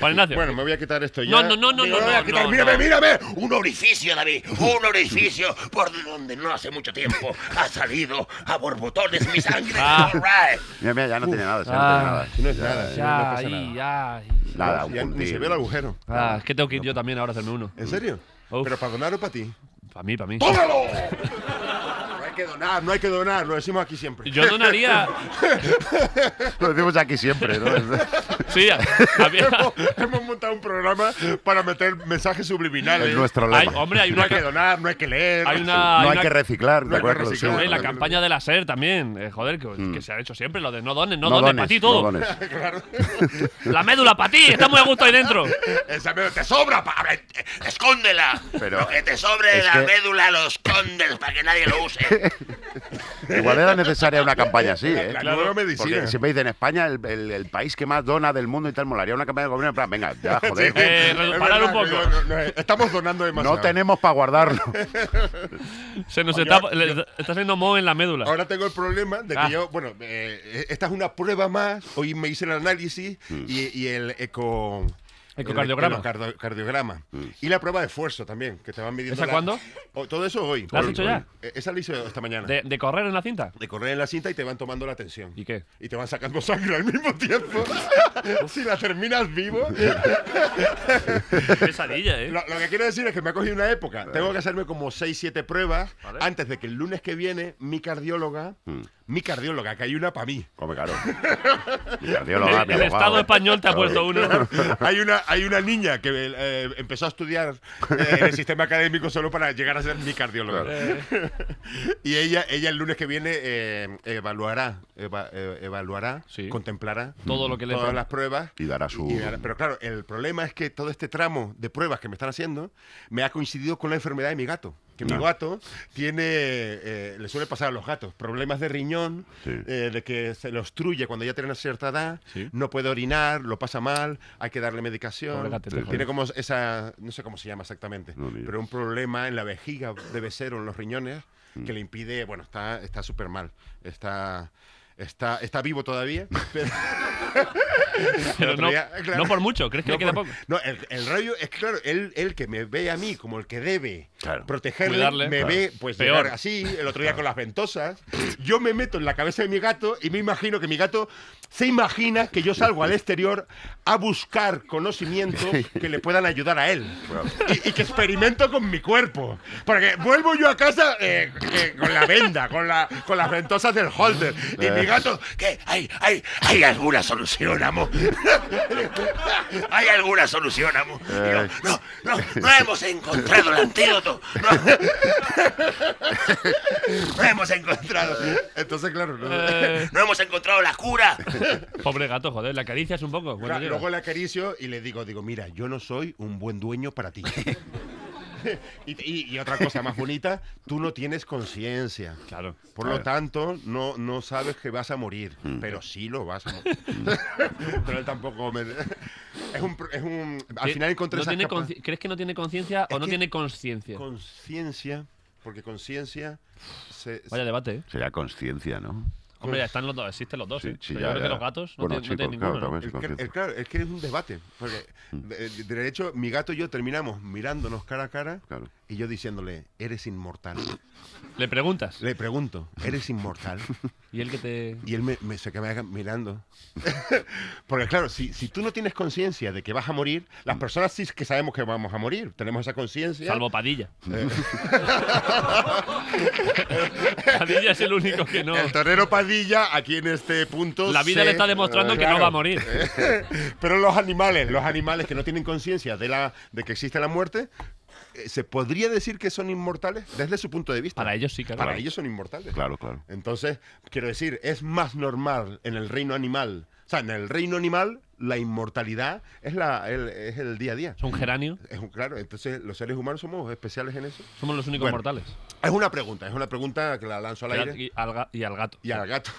Juan Ignacio. Bueno, me voy a quitar esto ya. No, no, no, no, Digo, no, no, no, no. ¡Mírame, mírame! Un orificio, David, un orificio por donde no hace mucho tiempo ha salido a borbotones mi sangre. Ah. All right. Mira, mira, ya no Uf. tiene nada, ya ah. no tiene nada. No es nada, ya, no, no pasa nada. Ya, ya. Nada, un puntín. Ni se ve el agujero. Ah, es que tengo que ir yo también ahora a hacerme uno. ¿En serio? Uf. ¿Pero para donar o para ti? Para mí, para mí. ¡Póngalo! No hay que donar, no hay que donar, lo decimos aquí siempre. Yo donaría. Lo decimos aquí siempre, ¿no? Sí, a, a mí... hemos, hemos montado un programa para meter mensajes subliminales. Es nuestro lema. Hay, hombre, hay una... No hay que donar, no hay que leer, hay una, no hay, hay que reciclar. No hay que reciclar. Oye, la campaña de la SER también, eh, joder, que, mm. que se ha hecho siempre, lo de no dones, no, no dones, dones para ti todo. No claro. La médula para ti, está muy a gusto ahí dentro. Esa médula te sobra, pa... escóndela. Pero lo que te sobre la que... médula lo escondes para que nadie lo use. Igual era necesaria una campaña así, ¿eh? La nueva medicina. Porque siempre dicen, España, el, el, el país que más dona del mundo y tal, molaría una campaña de gobierno en plan, venga, ya, joder. Sí, eh, es parar un poco. No, no, no, estamos donando demasiado. No tenemos para guardarlo. Se nos está, yo, le, yo, está haciendo moho en la médula. Ahora tengo el problema de que ah. yo, bueno, eh, esta es una prueba más. Hoy me hice el análisis mm. y, y el eco... Ecocardiograma. Ecocardiograma. Mm. Y la prueba de esfuerzo también, que te van midiendo. ¿Esa la... cuándo? Oh, todo eso hoy. ¿La has hoy, hecho hoy. ya? Esa la hice esta mañana. De, ¿De correr en la cinta? De correr en la cinta y te van tomando la tensión. ¿Y qué? Y te van sacando sangre al mismo tiempo. Si la terminas vivo. Pesadilla, ¿eh? Lo, lo que quiero decir es que me ha cogido una época. Vale. Tengo que hacerme como seis, siete pruebas vale. antes de que el lunes que viene mi cardióloga. Mm. Mi cardióloga, que hay una para mí. Come, claro. Mi cardióloga, el, mi el Estado español te ha puesto una. Hay una, hay una niña que eh, empezó a estudiar eh, el sistema académico solo para llegar a ser mi cardióloga. Claro. Y ella, ella el lunes que viene eh, evaluará, eva, eh, evaluará, sí. contemplará todo lo que todas le las pruebas. Y dará su... Y dará, pero claro, el problema es que todo este tramo de pruebas que me están haciendo me ha coincidido con la enfermedad de mi gato. Que no. mi gato tiene, eh, le suele pasar a los gatos, problemas de riñón, sí. eh, de que se le obstruye cuando ya tiene una cierta edad, sí. no puede orinar, lo pasa mal, hay que darle medicación. No, gata, sí, tiene joder. como esa, no sé cómo se llama exactamente, no, pero un problema en la vejiga, debe ser, o en los riñones, mm. que le impide, bueno, está súper mal, está... Está, está vivo todavía. Pero, pero no, día, claro, no por mucho, ¿crees que no le queda por, poco? No, el, el rollo es que, claro, él, él que me ve a mí como el que debe, claro, protegerle, cuidarle, me, claro, ve pues peor, así, el otro día, claro, con las ventosas. Yo me meto en la cabeza de mi gato y me imagino que mi gato se imagina que yo salgo al exterior a buscar conocimientos que le puedan ayudar a él. Y, y que experimento con mi cuerpo. Porque vuelvo yo a casa eh, eh, con la venda, con, la, con las ventosas del holder. Y mi gato, ¿qué? ¿Hay, hay, hay alguna solución, amo? ¿Hay alguna solución, amo? Yo, no, no, no hemos encontrado el antídoto. No, no hemos encontrado. Entonces, claro, no, no hemos encontrado la cura. Pobre gato, joder, ¿le acaricias un poco? Claro, luego le acaricio y le digo, digo, mira, yo no soy un buen dueño para ti. Y, y, y otra cosa más bonita, tú no tienes conciencia. Claro. Por claro. lo tanto, no, no sabes que vas a morir, mm. pero sí lo vas a morir. Pero él tampoco me... Es un, es un... Al final encontré no esas tiene capas... ¿Crees que no tiene conciencia o no tiene conciencia? Conciencia, porque conciencia... Se... Vaya debate, ¿eh? Sería conciencia, ¿no? Hombre, ya están los dos, existen los dos. Sí, sí, ¿eh? Yo creo que los gatos no, bueno, tienen, chicos, no tienen ninguno. Claro, ¿no? el, el, claro, es que es un debate. Porque, de, de hecho, mi gato y yo terminamos mirándonos cara a cara, claro, y yo diciéndole, eres inmortal. ¿Le preguntas? Le pregunto, ¿eres inmortal? ¿Y él que te...? Y él me, me se queda mirando. Porque claro, si, si tú no tienes conciencia de que vas a morir, las personas sí que sabemos que vamos a morir, tenemos esa conciencia. Salvo Padilla. Eh. Padilla es el único que no. El torero Padilla, aquí en este punto... La vida se... le está demostrando, claro, que no va a morir. Pero los animales, los animales que no tienen conciencia de, la, de que existe la muerte... ¿Se podría decir que son inmortales? Desde su punto de vista. Para ellos sí, claro. Para ellos son inmortales. Claro, claro. Entonces, quiero decir, es más normal en el reino animal. O sea, en el reino animal, la inmortalidad es, la, el, es el día a día. ¿Es un geranio? Es un, claro, entonces los seres humanos somos especiales en eso. Somos los únicos, bueno, mortales. Es una pregunta, es una pregunta que la lanzo al y aire. Al, y, al, y al gato. Y al gato.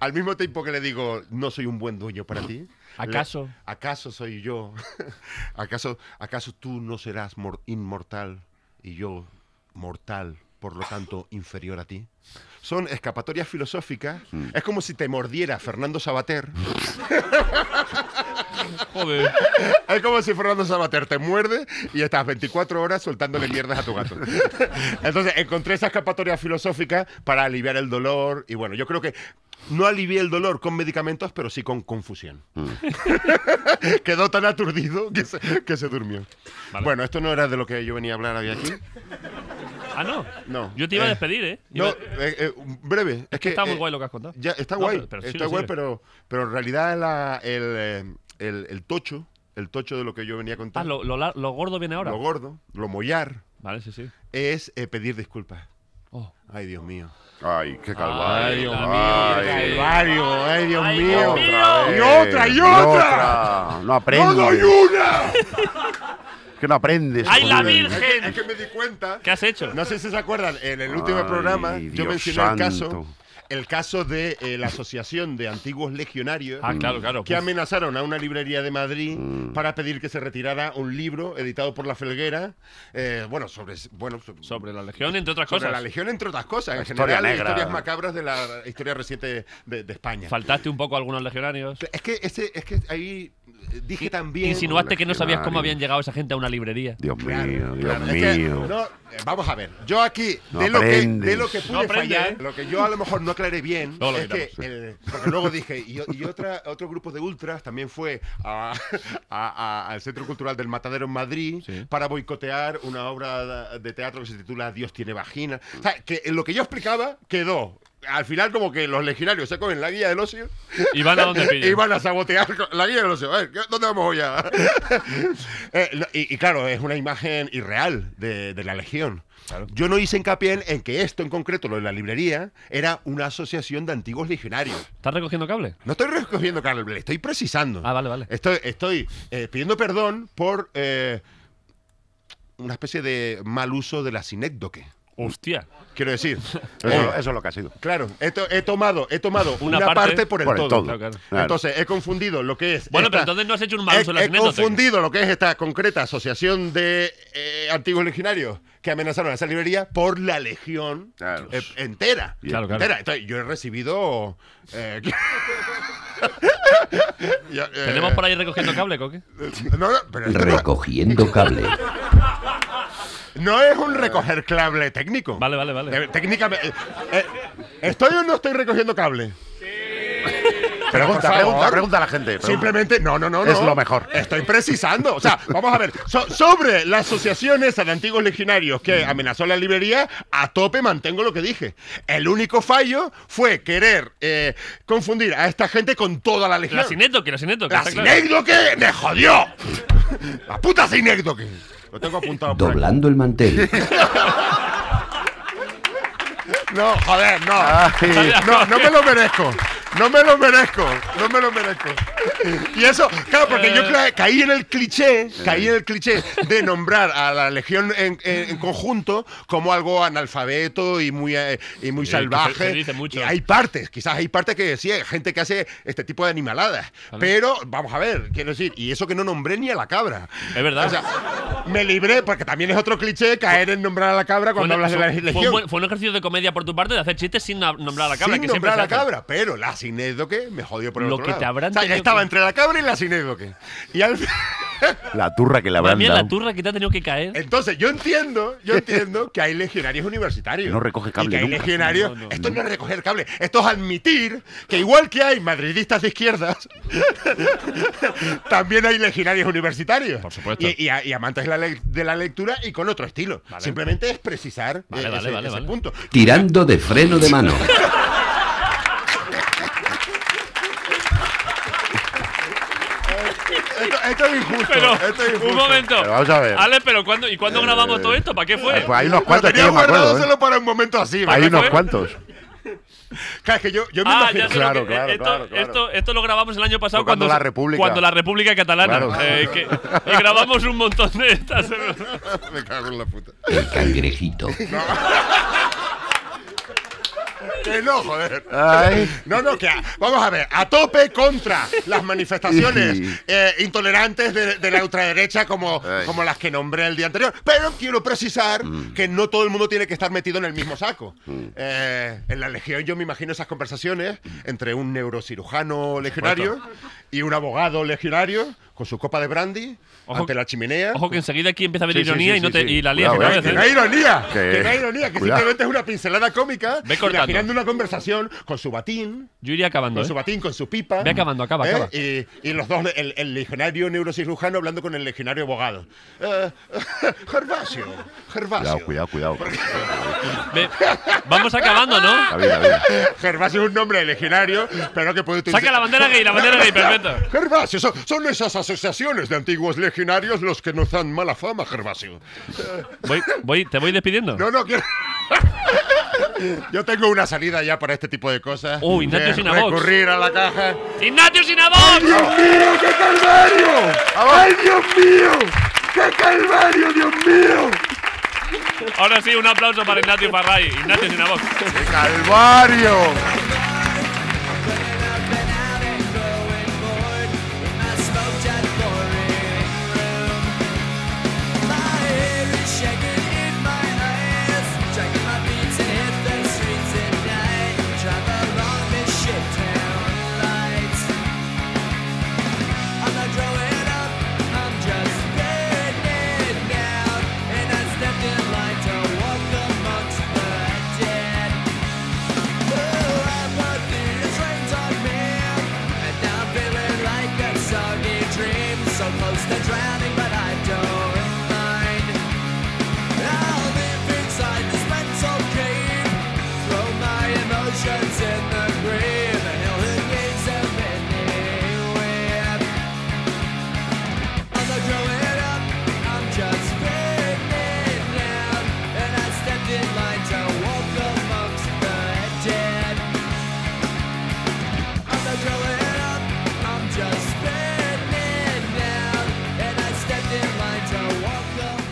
Al mismo tiempo que le digo, no soy un buen dueño para ti. ¿Acaso? Le, ¿Acaso soy yo? ¿Acaso, acaso tú no serás mor, inmortal y yo mortal, por lo tanto inferior a ti? Son escapatorias filosóficas. Mm. Es como si te mordiera Fernando Sabater. Joder. Es como si Fernando Sabater te muerde y estás veinticuatro horas soltándole mierdas a tu gato. Entonces encontré esa escapatoria filosófica para aliviar el dolor. Y bueno, yo creo que no alivié el dolor con medicamentos, pero sí con confusión. Mm. Quedó tan aturdido que se, que se durmió. Vale. Bueno, esto no era de lo que yo venía a hablar hoy aquí. Ah, no. No. Yo te iba eh, a despedir, ¿eh? Iba... No, eh, eh, breve. Es, es que, que está eh, muy guay lo que has contado. Ya, está no, guay, pero, pero está sigue, guay, sigue. Pero, pero en realidad la, el, el, el tocho, el tocho de lo que yo venía a contar. Ah, lo, lo, lo gordo viene ahora. Lo gordo, lo mollar. Vale, sí, sí. Es eh, pedir disculpas. Oh. Ay, Dios mío. Ay, qué calvario. Ay, qué calvario. Ay, Dios Ay, mío. Otra y otra, y otra. otra. No aprendo. ¡No doy una! Que no aprendes. ¡Ay, la Virgen! Es que, es que me di cuenta. ¿Qué has hecho? No sé si se acuerdan. En el último Ay, programa Dios yo mencioné santo. el caso, el caso de eh, la Asociación de Antiguos Legionarios, ah, claro, claro, que amenazaron a una librería de Madrid mm. para pedir que se retirara un libro editado por La Felguera, eh, bueno, sobre, bueno, sobre, sobre la Legión, entre otras sobre cosas. Sobre la Legión, entre otras cosas. La en general, negra. Historias macabras de la historia reciente de, de España. Faltaste un poco a algunos legionarios. Es que, ese, es que ahí... Dije también... Insinuaste que no sabías cómo habían llegado esa gente a una librería. Dios mío, claro, Dios claro. mío. Es que, no, vamos a ver, yo aquí, no de, lo que, de lo que pude no aprende, fallar, ¿eh? Lo que yo a lo mejor no aclaré bien, no, es que, el, porque luego dije, y, y otra, otro grupo de ultras también fue a, a, a, al Centro Cultural del Matadero en Madrid, sí, para boicotear una obra de teatro que se titula Dios tiene vagina. O sea, que lo que yo explicaba quedó... Al final, como que los legionarios se comen la guía del ocio y van a donde pillan. Y van a sabotear la guía del ocio. A ver, ¿dónde vamos hoy a...? eh, no, y, y claro, es una imagen irreal de, de la Legión. Claro. Yo no hice hincapié en, en que esto en concreto, lo de la librería, era una asociación de antiguos legionarios. ¿Estás recogiendo cable? No estoy recogiendo cable, le estoy precisando. Ah, vale, vale. Estoy, estoy eh, pidiendo perdón por eh, una especie de mal uso de la sinécdoque. Hostia. Quiero decir, eso, eso es lo que ha sido. Claro, he, to he tomado, he tomado una, una parte, parte por el por todo. todo. Claro, claro. Claro. Entonces, he confundido lo que es. Bueno, esta, pero entonces no has hecho un mal uso de la He, he confundido lo que es esta concreta asociación de eh, antiguos legionarios que amenazaron a esa librería por la legión claro. eh, entera. Claro, claro. entera. Entonces, yo he recibido. Eh, yo, eh, ¿Tenemos por ahí recogiendo cable, Coque? No, no, pero recogiendo cable. No es un recoger cable técnico. Vale, vale, vale. Técnicamente. Eh, eh, ¿Estoy o no estoy recogiendo cable? Sí. Pregunta, pregunta, pregunta a la gente. Pregunta. Simplemente, no, no, no. Es no. lo mejor. Estoy precisando. O sea, vamos a ver. So, sobre las asociaciones de antiguos legionarios que amenazó la librería, a tope mantengo lo que dije. El único fallo fue querer eh, confundir a esta gente con toda la legión. La sinécdoque, la sinécdoque. La sinécdoque me jodió. La puta sinécdoque. Lo tengo apuntado. Doblando el mantel. No, joder, no. Ay, no, no me lo merezco. No me lo merezco. No me lo merezco. Y eso, claro, porque yo caí en el cliché, caí en el cliché de nombrar a la Legión en, en, en conjunto como algo analfabeto y muy, y muy salvaje. Se dice mucho. Y hay partes, quizás hay partes que sí, hay gente que hace este tipo de animaladas. Vale. Pero, vamos a ver, quiero decir, y eso que no nombré ni a la cabra. Es verdad. O sea, me libré, porque también es otro cliché caer en nombrar a la cabra cuando hablas de la Legión. Fue, fue un ejercicio de comedia por tu parte de hacer chistes sin nombrar a la cabra. Sin que nombrar siempre a la cabra, pero la sinécdoque me jodió por el lo otro que lado. Te habrán o sea, estaba que... entre la cabra y la sinécdoque. Y al la turra que le habrán dado. La turra que te ha tenido que caer. Entonces, yo entiendo, yo entiendo que hay legionarios universitarios. No recoge cable. Y que hay nunca. legionarios. No, no, esto no. no es recoger cable. Esto es admitir que igual que hay madridistas de izquierdas, también hay legionarios universitarios. Por supuesto. Y, y, y amantes de la, de la lectura y con otro estilo. Vale. Simplemente es precisar vale, ese, vale, vale, ese vale. punto. Tirando de freno de mano. Esto es injusto, pero, esto es injusto. Un momento. Pero vamos a ver. Ale, pero ¿cuándo, ¿y cuándo eh, grabamos todo esto? ¿Para qué fue? Pues hay unos cuantos. Lo tenía guardado solo para un momento así. Hay unos fue? cuantos. Claro, es que yo, yo me ah, imagino. Claro, que claro, esto, claro, claro. Esto, esto lo grabamos el año pasado cuando, cuando, la, República. cuando la República Catalana. Claro. Eh, que, eh, grabamos un montón de estas. Me cago en la puta. El cangrejito. No. Que no, joder. Ay. No, no, que a, vamos a ver, a tope contra las manifestaciones eh, intolerantes de, de la ultraderecha como, como las que nombré el día anterior. Pero quiero precisar mm. que no todo el mundo tiene que estar metido en el mismo saco. Mm. Eh, en la Legión yo me imagino esas conversaciones entre un neurocirujano legionario y un abogado legionario con su copa de brandy ojo, ante la chimenea. Ojo que enseguida aquí empieza a haber sí, ironía sí, sí, y, no te, sí. y la lías. Cuidado, que, eh, que no hay ironía, que, que no hay ironía, que cuidado. Simplemente es una pincelada cómica. Ve imaginando una conversación con su batín. Yo iría acabando. Con eh. su batín, con su pipa. Ve acabando, acaba, ¿eh? acaba. Y, y los dos, el, el legionario neurocirujano hablando con el legionario abogado. Eh, Gervasio, Gervasio. Cuidado, cuidado, cuidado. Ve, vamos acabando, ¿no? La vida, la vida. Gervasio es un nombre de legionario, pero que puede utilizar. Saca la bandera gay, la bandera gay, perfecto. Gervasio, son, son esas asociaciones de antiguos legionarios los que nos dan mala fama, Gervasio. Voy, voy, ¿Te voy despidiendo? No, no, quiero... Yo tengo una salida ya para este tipo de cosas. ¡Oh, Ignacio Sinabox! Recurrir a la caja. ¡Ignacio Sinabox! ¡Ay, Dios mío, qué calvario! ¡Ay, Dios mío! ¡Qué calvario, Dios mío! Ahora sí, un aplauso para Ignacio Farray. Ignacio Sinabox. ¡Qué calvario!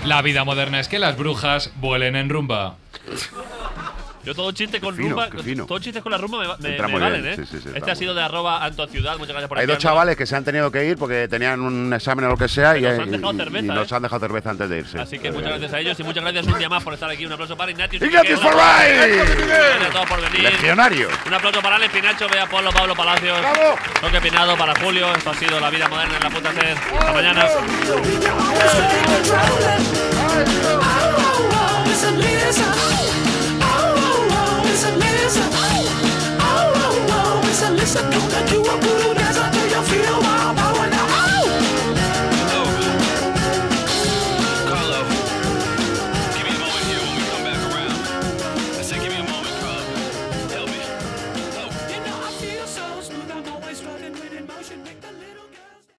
La vida moderna es que las brujas vuelen en rumba. Yo todo chiste con fino, rumba, todo chiste con la rumba me, me, me valen, bien, ¿eh? Sí, sí, sí, este ha sido de arroba Antoaciudad, muchas gracias por Hay dos chavales que se han tenido que ir porque tenían un examen o lo que sea y, nos han, dejado y, cerveza, y, y ¿eh? nos han dejado cerveza antes de irse. Así que eh, muchas gracias a ellos y muchas gracias un día más por estar aquí. Un aplauso para Ignatius. ¡Ignatius for Life! Legionario. Un aplauso para Alex Pinacho, Bea Polo, Pablo Palacios, Toque Pinado, para Julio. Esto ha sido La Vida Moderna en la puta SER. Hasta mañana. It's a lizard.